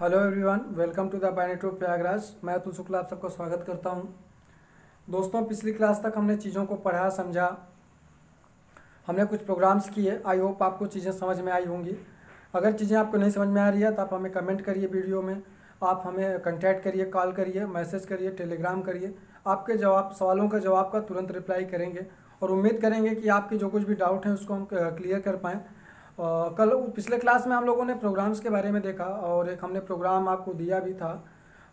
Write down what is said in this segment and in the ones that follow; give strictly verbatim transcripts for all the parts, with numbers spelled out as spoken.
Hello everyone, welcome to the binary tube Prayagraj. मैं अतुल शुक्ला आप सबका स्वागत करता हूं। दोस्तों, पिछली क्लास तक हमने चीज़ों को पढ़ा, समझा, हमने कुछ प्रोग्राम्स किए। आई होप आपको चीज़ें समझ में आई होंगी। अगर चीज़ें आपको नहीं समझ में आ रही है तो आप हमें कमेंट करिए वीडियो में, आप हमें कंटैक्ट करिए, कॉल करिए, मैसेज करिए, टेलीग्राम करिए। आपके जवाब, सवालों का जवाब का तुरंत रिप्लाई करेंगे और उम्मीद करेंगे कि आपके जो कुछ भी डाउट हैं उसको हम क्लियर कर पाएँ। Uh, कल पिछले क्लास में हम लोगों ने प्रोग्राम्स के बारे में देखा और एक हमने प्रोग्राम आपको दिया भी था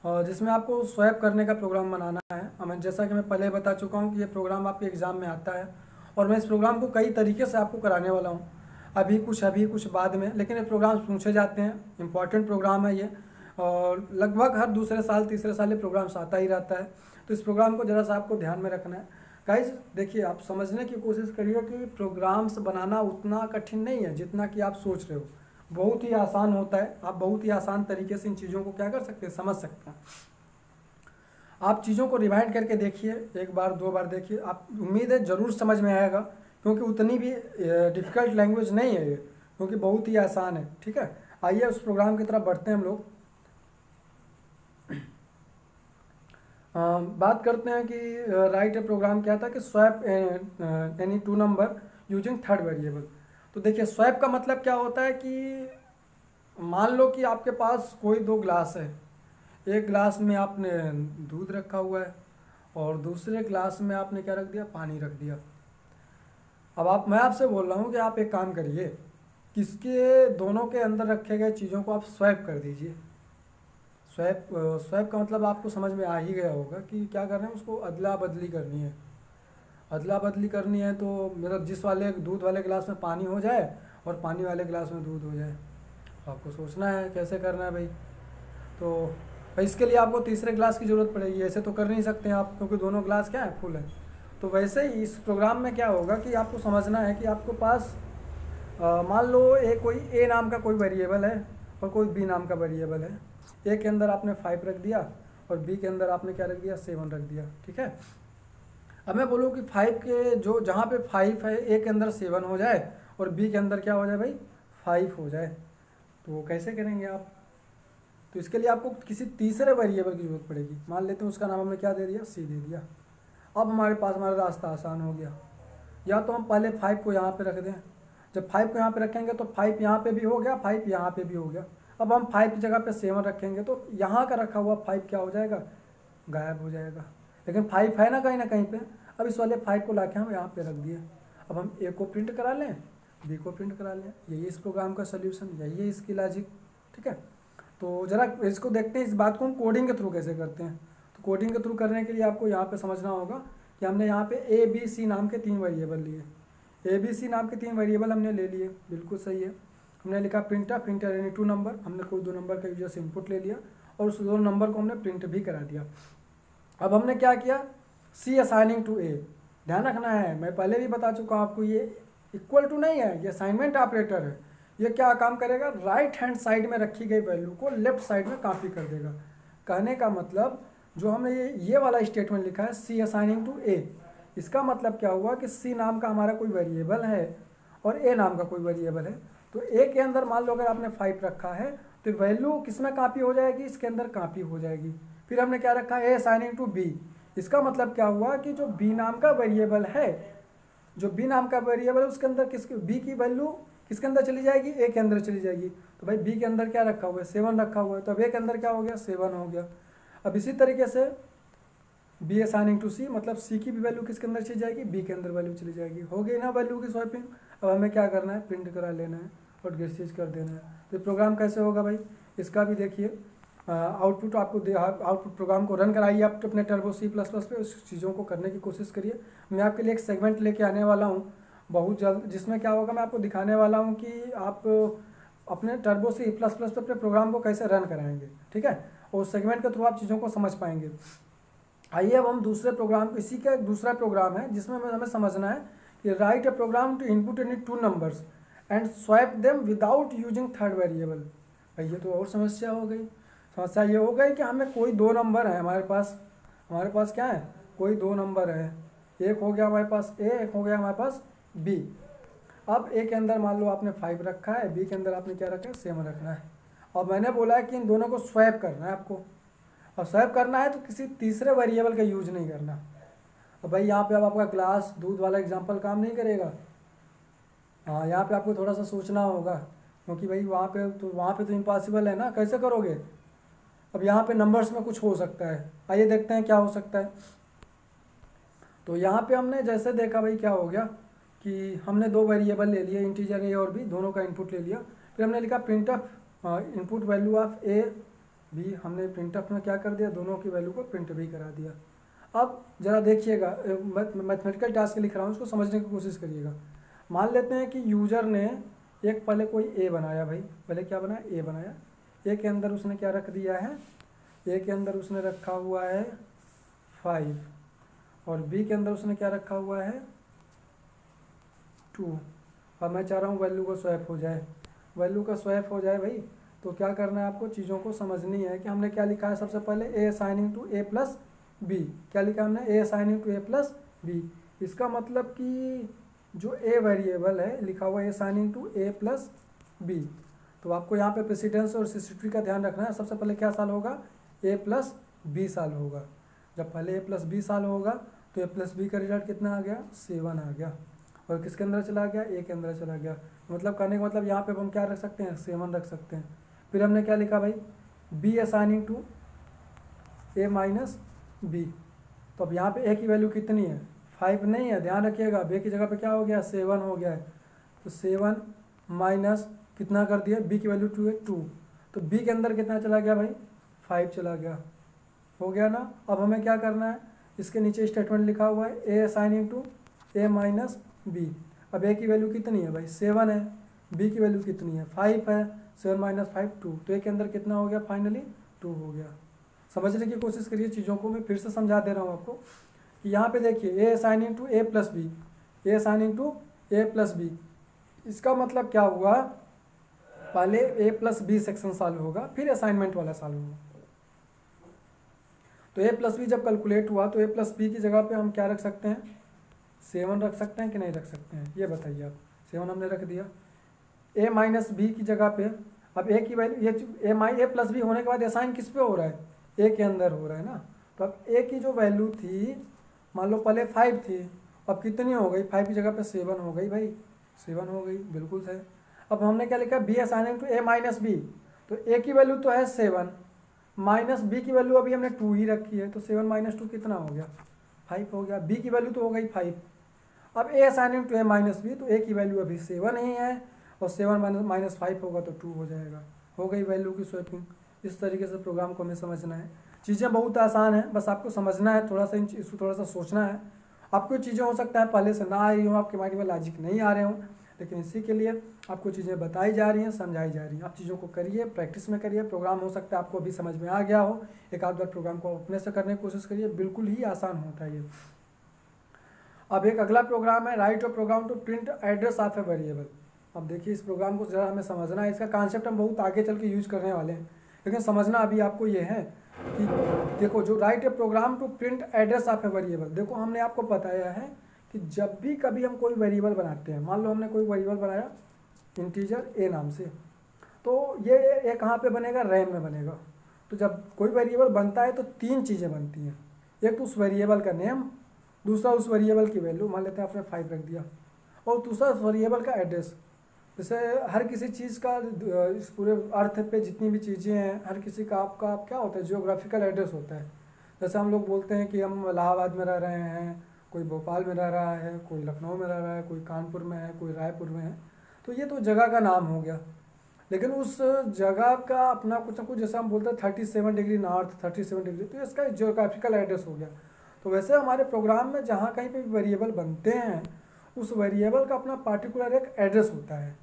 uh, जिसमें आपको स्वैप करने का प्रोग्राम बनाना है। हमें जैसा कि मैं पहले बता चुका हूं कि ये प्रोग्राम आपके एग्ज़ाम में आता है और मैं इस प्रोग्राम को कई तरीके से आपको कराने वाला हूं, अभी कुछ अभी कुछ बाद में, लेकिन ये प्रोग्राम्स पूछे जाते हैं। इम्पॉर्टेंट प्रोग्राम है ये और लगभग हर दूसरे साल तीसरे साल ये प्रोग्राम्स आता ही रहता है, तो इस प्रोग्राम को ज़रा सा आपको ध्यान में रखना है। गाइज देखिए, आप समझने की कोशिश करिए कि प्रोग्राम्स बनाना उतना कठिन नहीं है जितना कि आप सोच रहे हो। बहुत ही आसान होता है, आप बहुत ही आसान तरीके से इन चीज़ों को क्या कर सकते हैं, समझ सकते हैं। आप चीज़ों को रिवाइंड करके देखिए, एक बार दो बार देखिए, आप उम्मीद है ज़रूर समझ में आएगा, क्योंकि उतनी भी डिफ़िकल्ट लैंग्वेज नहीं है ये, क्योंकि बहुत ही आसान है। ठीक है, आइए उस प्रोग्राम की तरफ बढ़ते हैं हम लोग। आ, बात करते हैं कि राइट प्रोग्राम क्या था कि स्वैप यानी two number using third variable. तो देखिए, स्वैप का मतलब क्या होता है कि मान लो कि आपके पास कोई दो ग्लास है, एक ग्लास में आपने दूध रखा हुआ है और दूसरे ग्लास में आपने क्या रख दिया, पानी रख दिया। अब आप, मैं आपसे बोल रहा हूँ कि आप एक काम करिए, किसके दोनों के अंदर रखे गए चीज़ों को आप स्वैप कर दीजिए। स्वैप स्वैप का मतलब आपको समझ में आ ही गया होगा कि क्या कर रहे हैं, उसको अदला बदली करनी है। अदला बदली करनी है तो मतलब जिस वाले दूध वाले गिलास में पानी हो जाए और पानी वाले गिलास में दूध हो जाए। आपको सोचना है कैसे करना है भाई। तो भाई इसके लिए आपको तीसरे गिलास की ज़रूरत पड़ेगी, ऐसे तो कर नहीं सकते हैं आप, क्योंकि दोनों गिलास क्या है, फुल है। तो वैसे ही इस प्रोग्राम में क्या होगा कि आपको समझना है कि आपको पास मान लो एक कोई ए नाम का कोई वेरिएबल है और कोई बी नाम का वेरिएबल है। ए के अंदर आपने फाइव रख दिया और बी के अंदर आपने क्या रख दिया, सेवन रख दिया। ठीक है, अब मैं बोलूँ कि फाइव के जो जहाँ पे फाइव है, ए के अंदर सेवन हो जाए और बी के अंदर क्या हो जाए भाई, फाइव हो जाए, तो वो कैसे करेंगे आप। तो इसके लिए आपको किसी तीसरे वेरिएबल की जरूरत पड़ेगी। मान लेते हैं उसका नाम हमने क्या दे दिया, सी दे दिया। अब हमारे पास हमारा रास्ता आसान हो गया। या तो हम पहले फाइव को यहाँ पर रख दें, जब फाइव को यहाँ पर रखेंगे तो फाइव यहाँ पर भी हो गया, फाइव यहाँ पर भी हो गया। अब हम फाइव की जगह पे सेवन रखेंगे तो यहाँ का रखा हुआ फाइव क्या हो जाएगा, गायब हो जाएगा। लेकिन फाइव है ना कहीं ना कहीं पे। अब इस वाले फाइव को लाके हम यहाँ पे रख दिए। अब हम ए को प्रिंट करा लें, बी को प्रिंट करा लें, यही इस प्रोग्राम का सोल्यूशन, यही है इसकी लॉजिक। ठीक है, तो ज़रा इसको देखते हैं, इस बात को हम कोडिंग के थ्रू कैसे करते हैं। तो कोडिंग के थ्रू करने के लिए आपको यहाँ पर समझना होगा कि हमने यहाँ पर ए बी सी नाम के तीन वेरिएबल लिए। ए बी सी नाम के तीन वेरिएबल हमने ले लिए, बिल्कुल सही है। हमने लिखा प्रिंटर, प्रिंटर यानी टू नंबर, हमने कोई दो नंबर का यूजर से इनपुट ले लिया और उस दो नंबर को हमने प्रिंट भी करा दिया। अब हमने क्या किया, सी असाइनिंग टू ए। ध्यान रखना है, मैं पहले भी बता चुका हूँ आपको, ये इक्वल टू नहीं है, ये असाइनमेंट ऑपरेटर है। ये क्या काम करेगा, राइट हैंड साइड में रखी गई वैल्यू को लेफ्ट साइड में कॉपी कर देगा। कहने का मतलब जो हमने ये ये वाला स्टेटमेंट लिखा है, सी असाइनिंग टू ए, इसका मतलब क्या हुआ कि सी नाम का हमारा कोई वेरिएबल है और ए नाम का कोई वेरिएबल है। तो ए के अंदर मान लो अगर आपने फाइव रखा है तो वैल्यू किसमें कॉपी हो जाएगी, इसके अंदर कॉपी हो जाएगी। फिर हमने क्या रखा, ए असाइनिंग टू बी, इसका मतलब क्या हुआ कि जो बी नाम का वेरिएबल है, जो बी नाम का वेरिएबल है उसके अंदर किसकी, बी की वैल्यू किसके अंदर चली जाएगी, ए के अंदर चली जाएगी। तो भाई बी के अंदर क्या रखा हुआ है, सेवन रखा हुआ है, तो अब ए के अंदर क्या हो गया, सेवन हो गया। अब इसी तरीके से बी असाइनिंग टू सी, मतलब सी की भी वैल्यू किसके अंदर चली जाएगी, बी के अंदर वैल्यू चली जाएगी। हो गई ना वैल्यू की स्वैपिंग। अब हमें क्या करना है, प्रिंट करा लेना है और डिस्ट्रीज कर देना है। तो प्रोग्राम कैसे होगा भाई, इसका भी देखिए आउटपुट आपको दे, आउटपुट प्रोग्राम को रन कराइए आप अपने टर्बो सी प्लस प्लस पे, उस चीज़ों को करने की कोशिश करिए। मैं आपके लिए एक सेगमेंट लेके आने वाला हूँ बहुत जल्द, जिसमें क्या होगा, मैं आपको दिखाने वाला हूँ कि आप अपने टर्बो सी प्लस प्लस पे अपने प्रोग्राम को कैसे रन कराएंगे। ठीक है, और उस सेगमेंट के थ्रू आप चीज़ों को समझ पाएंगे। आइए अब हम दूसरे प्रोग्राम को, इसी का एक दूसरा प्रोग्राम है जिसमें हमें समझना है कि write a program to input any two numbers and swap them without using third variable. भाई ये तो और समस्या हो गई। समस्या ये हो गई कि हमें कोई दो नंबर है हमारे पास, हमारे पास क्या है, कोई दो नंबर है, एक हो गया हमारे पास ए, एक हो गया हमारे पास बी। अब ए के अंदर मान लो आपने फाइव रखा है, बी के अंदर आपने क्या रखा है, सेवन रखना है। और मैंने बोला है कि इन दोनों को स्वैप करना है आपको, और स्वैप करना है तो किसी तीसरे वेरिएबल का यूज नहीं करना। और भाई यहाँ पे अब आपका ग्लास दूध वाला एग्जांपल काम नहीं करेगा। हाँ, यहाँ पे आपको थोड़ा सा सोचना होगा क्योंकि भाई वहाँ पे तो वहाँ पे तो इम्पॉसिबल है ना, कैसे करोगे। अब यहाँ पे नंबर्स में कुछ हो सकता है, आइए देखते हैं क्या हो सकता है। तो यहाँ पे हमने जैसे देखा भाई क्या हो गया कि हमने दो वेरिएबल ले लिए, इंटीजर ए और बी, दोनों का इनपुट ले लिया। फिर हमने लिखा print of input value of A B, हमने प्रिंट ऑफ में क्या कर दिया, दोनों की वैल्यू को प्रिंट भी करा दिया। अब ज़रा देखिएगा, मैथमेटिकल टास्क लिख रहा हूँ, उसको समझने की कोशिश करिएगा। मान लेते हैं कि यूज़र ने एक पहले कोई ए बनाया, भाई पहले क्या बनाया, ए बनाया। ए के अंदर उसने क्या रख दिया है, ए के अंदर उसने रखा हुआ है फाइव, और बी के अंदर उसने क्या रखा हुआ है टू। और मैं चाह रहा हूँ वैल्यू का स्वैप हो जाए, वैल्यू का स्वैप हो जाए भाई। तो क्या करना है, आपको चीज़ों को समझनी है कि हमने क्या लिखा है। सबसे पहले ए assigning to A plus B, क्या लिखा हमने, ए assigning to A plus B. इसका मतलब कि जो ए वेरिएबल है लिखा हुआ ए assigning to A plus B. तो आपको यहाँ पे प्रेसिडेंस और सिस्ट्री का ध्यान रखना है। सबसे पहले क्या साल होगा, ए प्लस बी साल होगा। जब पहले ए प्लस बी साल होगा तो ए प्लस बी का रिजल्ट कितना आ गया, सेवन आ गया। और किसके अंदर चला गया, ए के अंदर चला गया। मतलब कहने का मतलब यहाँ पे हम क्या रख सकते हैं, सेवन रख सकते हैं। फिर हमने क्या लिखा भाई, B assigning to A minus B. तो अब यहाँ पे ए की वैल्यू कितनी है, फाइव नहीं है, ध्यान रखिएगा। बी की जगह पे क्या हो गया, सेवन हो गया है। तो सेवन माइनस कितना कर दिया, बी की वैल्यू टू है, टू। तो बी के अंदर कितना चला गया भाई, फाइव चला गया, हो गया ना। अब हमें क्या करना है, इसके नीचे स्टेटमेंट लिखा हुआ है ए assigning to A minus B. अब ए की वैल्यू कितनी है भाई, सेवन है, बी की वैल्यू कितनी है, फाइव है, सेवन माइनस फाइव टू। तो ए के अंदर कितना हो गया, फाइनली टू हो गया। समझने की कोशिश करिए चीज़ों को, मैं फिर से समझा दे रहा हूँ आपको कि यहाँ पे देखिए ए assigning to A plus B, A assigning to A plus B. इसका मतलब क्या हुआ, पहले ए प्लस बी सेक्शन साल होगा, फिर असाइनमेंट वाला साल होगा। तो ए प्लस बी जब कैलकुलेट हुआ तो ए प्लस बी की जगह पे हम क्या रख सकते हैं, सेवन रख सकते हैं कि नहीं रख सकते हैं, ये बताइए आप। सेवन हमने रख दिया। ए माइनस बी की जगह पे अब ए की वैल्यू, ये ए माइ ए प्लस बी होने के बाद असाइन किस पे हो रहा है, ए के अंदर हो रहा है ना। तो अब ए की जो वैल्यू थी, मान लो पहले फाइव थी, अब कितनी हो गई, फाइव की जगह पे सेवन हो गई भाई, सेवन हो गई, बिल्कुल सही। अब हमने क्या लिखा, B assigning to A minus B. तो ए की वैल्यू तो है सेवन, माइनस बी की वैल्यू अभी हमने टू ही रखी है, तो सेवन माइनस टू कितना हो गया, फाइव हो गया। बी की वैल्यू तो हो गई फाइव। अब ए assigning to A minus B, तो ए की वैल्यू अभी सेवन ही है, और सेवन माइनस फाइव होगा तो टू हो जाएगा, हो गई वैल्यू की स्वैपिंग। इस तरीके से प्रोग्राम को हमें समझना है। चीज़ें बहुत आसान हैं, बस आपको समझना है, थोड़ा सा इन इसको थोड़ा सा सोचना है। आपको चीज़ें हो सकता है पहले से ना आई हो, आपके माइंड में लॉजिक नहीं आ रहे हों, लेकिन इसी के लिए आपको चीज़ें बताई जा रही हैं, समझाई जा रही हैं। आप चीज़ों को करिए, प्रैक्टिस में करिए। प्रोग्राम हो सकता है आपको अभी समझ में आ गया हो, एक आध बार प्रोग्राम को अपने से करने की कोशिश करिए, बिल्कुल ही आसान होता है ये। अब एक अगला प्रोग्राम है, write a program to print address of a variable. अब देखिए इस प्रोग्राम को ज़रा हमें समझना है, इसका कॉन्सेप्ट हम बहुत आगे चल के यूज़ करने वाले हैं, लेकिन समझना अभी आपको ये है कि देखो जो write a program to print address of a variable. देखो हमने आपको बताया है कि जब भी कभी हम कोई वेरिएबल बनाते हैं, मान लो हमने कोई वेरिएबल बनाया इंटीजर ए नाम से, तो ये ए कहाँ पे बनेगा, रैम में बनेगा। तो जब कोई वेरिएबल बनता है तो तीन चीज़ें बनती हैं, एक तो उस वेरिएबल का नेम, दूसरा उस वेरिएबल की वैल्यू, मान लेते हैं आपने फाइव रख दिया, और दूसरा उस वेरिएबल का एड्रेस। जैसे हर किसी चीज़ का इस पूरे अर्थ पे जितनी भी चीज़ें हैं, हर किसी का आपका आप क्या होता है, जियोग्राफिकल एड्रेस होता है। जैसे हम लोग बोलते हैं कि हम इलाहाबाद में रह रहे हैं, कोई भोपाल में रह रहा है, कोई लखनऊ में रह रहा है, कोई कानपुर में है, कोई रायपुर में है, तो ये तो जगह का नाम हो गया। लेकिन उस जगह का अपना कुछ ना कुछ, जैसे हम बोलते हैं thirty seven degree north, thirty seven degree, तो इसका जियोग्राफिकल एड्रेस हो गया। तो वैसे हमारे प्रोग्राम में जहाँ कहीं पर वेरिएबल बनते हैं, उस वेरिएबल का अपना पार्टिकुलर एक एड्रेस होता है,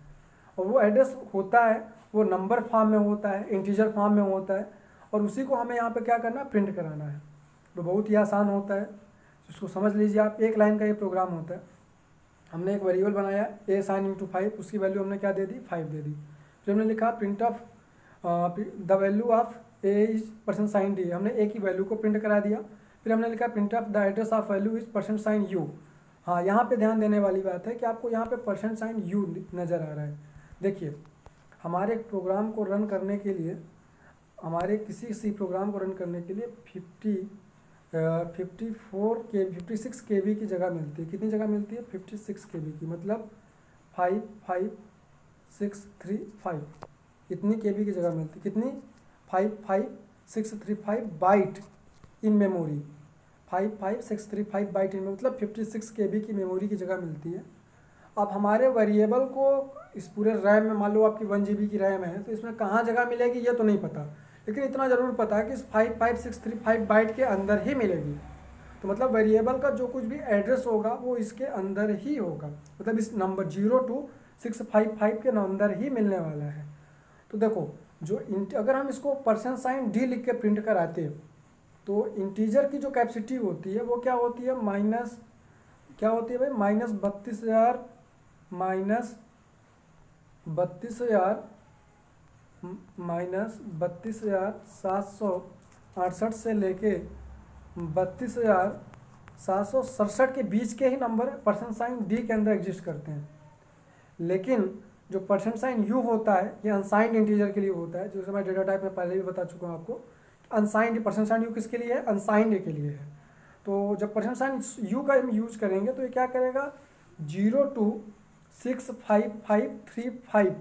और वो एड्रेस होता है वो नंबर फॉर्म में होता है, इंटीजर फॉर्म में होता है, और उसी को हमें यहाँ पे क्या करना है, प्रिंट कराना है। तो बहुत ही आसान होता है, इसको समझ लीजिए आप। एक लाइन का ये प्रोग्राम होता है। हमने एक वेरिएबल बनाया ए साइनिंग टू फाइव, उसकी वैल्यू हमने क्या दे दी, फाइव दे दी। फिर हमने लिखा print of the value of A is percent sign D, हमने ए की वैल्यू को प्रिंट करा दिया। फिर हमने लिखा print of the address of value is percent sign U. हाँ, यहाँ पे ध्यान देने वाली बात है कि आपको यहाँ पे परसेंट साइन यू नज़र आ रहा है। देखिए हमारे एक प्रोग्राम को रन करने के लिए हमारे किसी सी प्रोग्राम को रन करने के लिए फिफ्टी फिफ्टी फोर के फिफ्टी सिक्स के बी की जगह मिलती है। कितनी जगह मिलती है? फिफ्टी सिक्स के बी की, मतलब five five six three five इतनी के बी की जगह मिलती है। कितनी? Five five six three five byte in memory, five five six three five byte in, मतलब फिफ्टी सिक्स के बी की मेमोरी की जगह मिलती है। अब हमारे वेरिएबल को इस पूरे रैम में, मान लो आपकी वन जी बी की रैम है, तो इसमें कहाँ जगह मिलेगी ये तो नहीं पता, लेकिन इतना ज़रूर पता है कि इस five five six three five byte के अंदर ही मिलेगी। तो मतलब वेरिएबल का जो कुछ भी एड्रेस होगा वो इसके अंदर ही होगा, मतलब इस number zero two six five five के अंदर ही मिलने वाला है। तो देखो जो इंट अगर हम इसको परसेंट साइन डी लिख के प्रिंट कराते तो इंटीजर की जो कैपेसिटी होती है वो क्या होती है? माइनस क्या होती है भाई? माइनस बत्तीस हज़ार माइनस बत्तीस हज़ार माइनस बत्तीस हज़ार सात सौ अड़सठ से लेके बत्तीस हज़ार सात सौ सड़सठ के बीच के ही नंबर परसेंट साइन डी के अंदर एग्जिस्ट करते हैं। लेकिन जो परसेंट साइन यू होता है ये अनसाइंड इंटीजर के लिए होता है, जो मैं डेटा टाइप में पहले भी बता चुका हूँ आपको। अनसाइंड परसेंट साइन यू किसके लिए है? अनसाइंड के लिए है। तो जब परसेंट साइन यू का हम यूज़ करेंगे तो ये क्या करेगा? Zero two six five five three five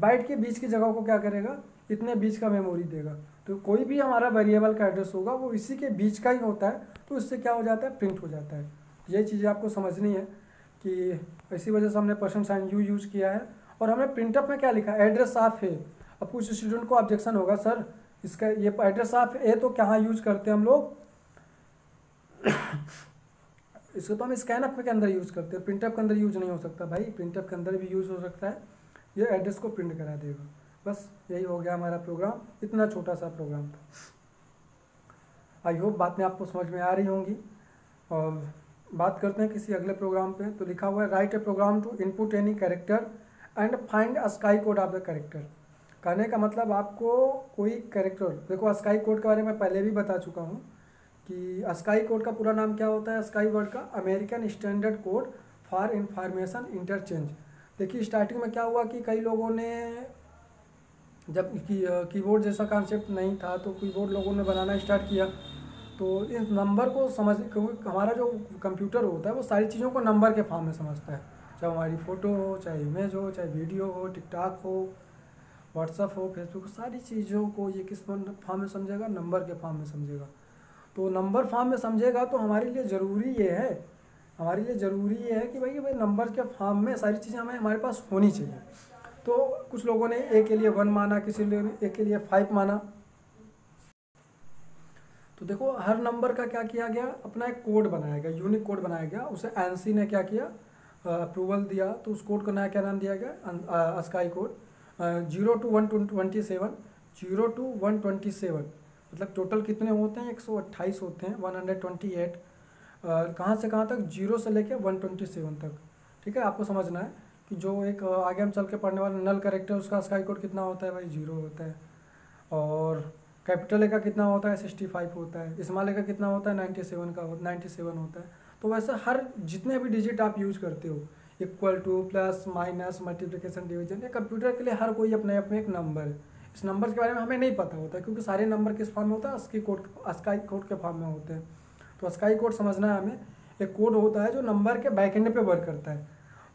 byte के बीच की जगह को क्या करेगा? इतने बीच का मेमोरी देगा। तो कोई भी हमारा वेरिएबल का एड्रेस होगा वो इसी के बीच का ही होता है, तो इससे क्या हो जाता है? प्रिंट हो जाता है। ये चीज़ें आपको समझनी है कि इसी वजह से हमने परसेंट साइन यू यूज़ किया है। और हमने प्रिंटअप में क्या लिखा? एड्रेस ऑफ ए। अब कुछ स्टूडेंट को ऑब्जेक्शन होगा, सर इसका ये एड्रेस ऑफ ए तो कहाँ यूज़ करते हैं हम लोग? इसको तो हम स्कैनअप के अंदर यूज़ करते हैं, प्रिंटअप के अंदर यूज नहीं हो सकता भाई। प्रिंटअप के अंदर भी यूज़ हो सकता है, ये एड्रेस को प्रिंट करा देगा। बस यही हो गया हमारा प्रोग्राम, इतना छोटा सा प्रोग्राम था। आई होप बातें आपको समझ में आ रही होंगी। और बात करते हैं किसी अगले प्रोग्राम पे। तो लिखा हुआ है write a program to input any character and find ASCII code of the character. कहने का मतलब आपको कोई कैरेक्टर, देखो अस्काई कोड के बारे में पहले भी बता चुका हूँ कि अस्काई कोड का पूरा नाम क्या होता है? अस्काई वर्ड का American standard code for information interchange. देखिए स्टार्टिंग में क्या हुआ कि कई लोगों ने, जब की कीबोर्ड जैसा कॉन्सेप्ट नहीं था तो कीबोर्ड लोगों ने बनाना स्टार्ट किया, तो इस नंबर को समझ, क्योंकि हमारा जो कंप्यूटर होता है वो सारी चीज़ों को नंबर के फॉर्म में समझता है, चाहे हमारी फ़ोटो हो, चाहे इमेज हो, चाहे वीडियो हो, टिकटॉक हो, व्हाट्सअप हो, फेसबुक, सारी चीज़ों को ये किस फॉर्म में समझेगा? नंबर के फॉर्म में समझेगा। तो नंबर फॉर्म में समझेगा तो हमारे लिए ज़रूरी ये है, हमारे लिए ज़रूरी ये है कि भाई भाई नंबर के फॉर्म में सारी चीज़ें हमें हमारे पास होनी चाहिए। तो कुछ लोगों ने ए के लिए वन माना, किसी ने ए के लिए फाइव माना। तो देखो हर नंबर का क्या किया गया? अपना एक कोड बनाया गया, यूनिक कोड बनाया गया। उसे एनसी ने क्या किया? अप्रूवल दिया। तो उस कोड को नया क्या नाम दिया गया? ASCII code. Zero two one twenty seven zero two one twenty seven मतलब टोटल कितने होते हैं? एक सौ अट्ठाईस होते हैं, वन हंड्रेड ट्वेंटी एट। कहाँ से कहाँ तक? जीरो से लेके वन हंड्रेड ट्वेंटी सेवन तक। ठीक है, आपको समझना है कि जो एक आगे हम चल के पढ़ने वाला नल करेक्टर, उसका स्काई कोड कितना होता है भाई? जीरो होता है। और कैपिटल ए का कितना होता है? सिक्सटी फाइव होता है। स्मॉल ए का कितना होता है? नाइन्टी सेवन का नाइन्टी सेवन होता है। तो वैसे हर जितने भी डिजिट आप यूज़ करते हो, equal to, plus, minus, multiplication, division, ये कंप्यूटर के लिए हर कोई अपने अपने एक नंबर है। इस नंबर के बारे में हमें नहीं पता होता क्योंकि सारे नंबर किस फॉर्म में होता है? अस्की कोड, अस्काई कोड के फॉर्म में होते हैं। तो अस्काई कोड समझना है हमें, एक कोड होता है जो नंबर के बैकएंड पे वर्क करता है।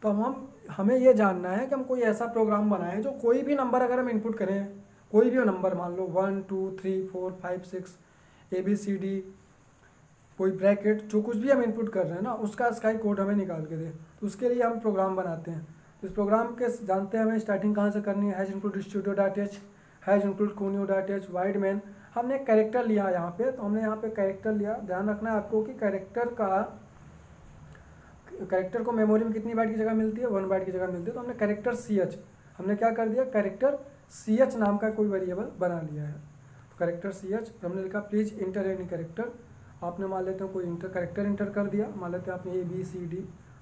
तो हम हमें यह जानना है कि हम कोई ऐसा प्रोग्राम बनाएं जो कोई भी नंबर अगर हम इनपुट करें, कोई भी नंबर, मान लो one two three four five six A B C D, कोई ब्रैकेट, जो कुछ भी हम इनपुट कर रहे हैं ना, उसका अस्काई कोड हमें निकाल के दे। तो उसके लिए हम प्रोग्राम बनाते हैं। तो इस प्रोग्राम के जानते हैं हमें स्टार्टिंग कहाँ से करनी है? Hash include studio dot h, hash include conio dot h, void main. हमने कैरेक्टर लिया यहाँ पे, तो हमने यहाँ पे कैरेक्टर लिया। ध्यान रखना है आपको कि कैरेक्टर का, कैरेक्टर को मेमोरी में कितनी बाइट की जगह मिलती है? वन बाइट की जगह मिलती है। तो हमने कैरेक्टर सी एच, हमने क्या कर दिया? कैरेक्टर सी एच नाम का कोई वेरिएबल बना लिया है। कैरेक्टर सी एच हमने लिखा प्लीज़ इंटर एनी कैरेक्टर। आपने मान लेते हैं कोई इंटर कैरेक्टर इंटर कर दिया, मान लेते हैं आपने ए बी सी डी।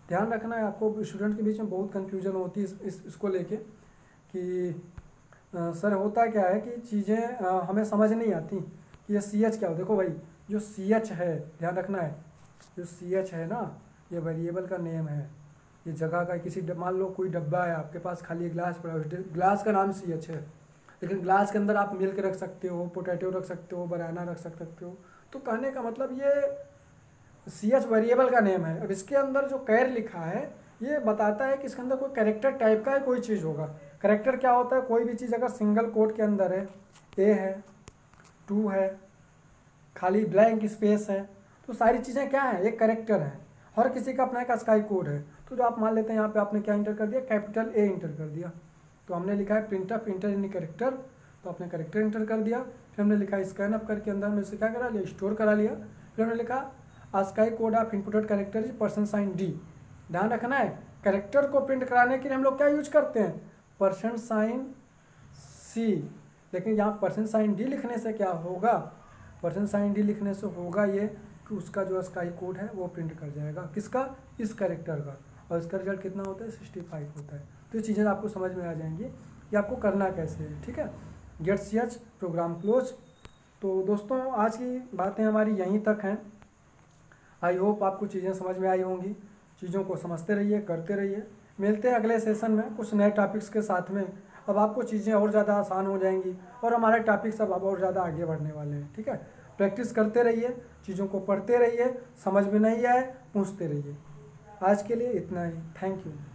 ध्यान रखना है आपको, स्टूडेंट के बीच में बहुत कन्फ्यूजन होती है इस, इस, इसको लेके कि Uh, सर होता क्या है कि चीज़ें uh, हमें समझ नहीं आती कि ये सी एच क्या हो। देखो भाई जो सी एच है, ध्यान रखना है, जो सी एच है ना, ये वेरिएबल का नेम है। ये जगह का किसी मान लो कोई डब्बा है आपके पास, खाली ग्लास पड़ा, ग्लास का नाम सी एच है लेकिन ग्लास के अंदर आप मिल्क रख सकते हो, पोटैटो रख सकते हो, बनाना रख सकते हो। तो कहने का मतलब ये सी एच वेरिएबल का नेम है। अब इसके अंदर जो कैर लिखा है ये बताता है कि इसके अंदर कोई कैरेक्टर टाइप का है, कोई चीज़ होगा। कैरेक्टर क्या होता है, कोई भी चीज़ अगर सिंगल कोट के अंदर है, ए है, टू है, खाली ब्लैंक स्पेस है, तो सारी चीज़ें क्या हैं, एक कैरेक्टर है। हर किसी का अपना एक स्काई कोड है। तो जो आप मान लेते हैं यहाँ पे आपने क्या इंटर कर दिया, कैपिटल ए इंटर कर दिया, तो हमने लिखा है print up enter in character, तो आपने कैरेक्टर इंटर कर दिया। फिर हमने लिखा स्कैन अप करके अंदर हमने उसे क्या करा लिया, स्टोर करा लिया। फिर हमने लिखा ASCII code of inputted character is percent sign D. ध्यान रखना है कैरेक्टर को प्रिंट कराने के लिए हम लोग क्या यूज करते हैं, परसेंट साइन सी, लेकिन यहाँ परसेंट साइन डी लिखने से क्या होगा, परसेंट साइन डी लिखने से होगा ये कि उसका जो स्काई कोड है वो प्रिंट कर जाएगा, किसका, इस कैरेक्टर का, और इसका रिजल्ट कितना होता है, सिक्सटी फाइव होता है। तो ये चीज़ें आपको समझ में आ जाएंगी कि आपको करना कैसे है, ठीक है। Get C H program close. तो दोस्तों आज की बातें हमारी यहीं तक हैं। आई होप आपको चीज़ें समझ में आई होंगी। चीज़ों को समझते रहिए, करते रहिए। मिलते हैं अगले सेशन में कुछ नए टॉपिक्स के साथ में। अब आपको चीज़ें और ज़्यादा आसान हो जाएंगी और हमारे टॉपिक्स अब और ज़्यादा आगे बढ़ने वाले हैं, ठीक है। प्रैक्टिस करते रहिए, चीज़ों को पढ़ते रहिए, समझ में नहीं आए पूछते रहिए। आज के लिए इतना ही, थैंक यू।